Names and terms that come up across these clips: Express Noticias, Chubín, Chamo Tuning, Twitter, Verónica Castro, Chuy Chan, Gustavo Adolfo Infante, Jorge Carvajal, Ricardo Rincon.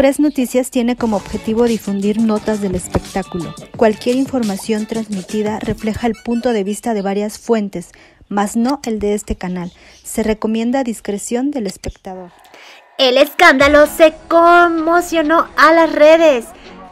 Express Noticias tiene como objetivo difundir notas del espectáculo. Cualquier información transmitida refleja el punto de vista de varias fuentes, mas no el de este canal. Se recomienda discreción del espectador. El escándalo se conmocionó a las redes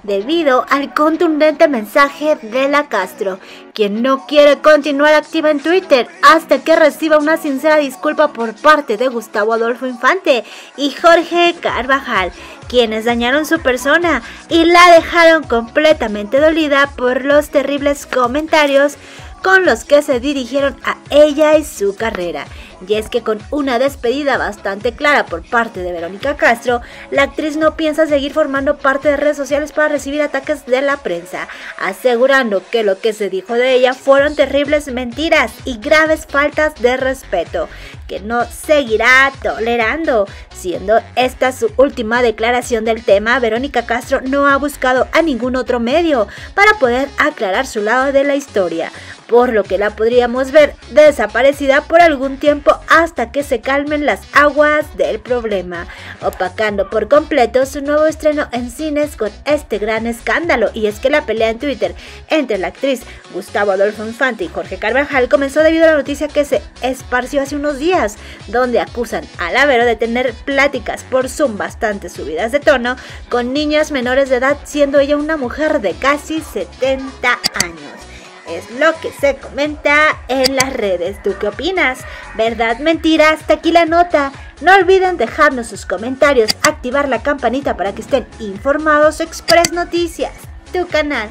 debido al contundente mensaje de la Castro, quien no quiere continuar activa en Twitter hasta que reciba una sincera disculpa por parte de Gustavo Adolfo Infante y Jorge Carvajal, quienes dañaron su persona y la dejaron completamente dolida por los terribles comentarios con los que se dirigieron a ella y su carrera. Y es que con una despedida bastante clara por parte de Verónica Castro, la actriz no piensa seguir formando parte de redes sociales para recibir ataques de la prensa, asegurando que lo que se dijo de ella fueron terribles mentiras y graves faltas de respeto, que no seguirá tolerando. Siendo esta su última declaración del tema, Verónica Castro no ha buscado a ningún otro medio para poder aclarar su lado de la historia, por lo que la podríamos ver desaparecida por algún tiempo hasta que se calmen las aguas del problema, opacando por completo su nuevo estreno en cines con este gran escándalo. Y es que la pelea en Twitter entre la actriz Gustavo Adolfo Infante y Jorge Carvajal comenzó debido a la noticia que se esparció hace unos días, donde acusan a la Vero de tener pláticas por Zoom bastante subidas de tono con niñas menores de edad, siendo ella una mujer de casi 70 años. Es lo que se comenta en las redes. ¿Tú qué opinas? ¿Verdad? ¿Mentira? Hasta aquí la nota. No olviden dejarnos sus comentarios, activar la campanita para que estén informados. Express Noticias, tu canal.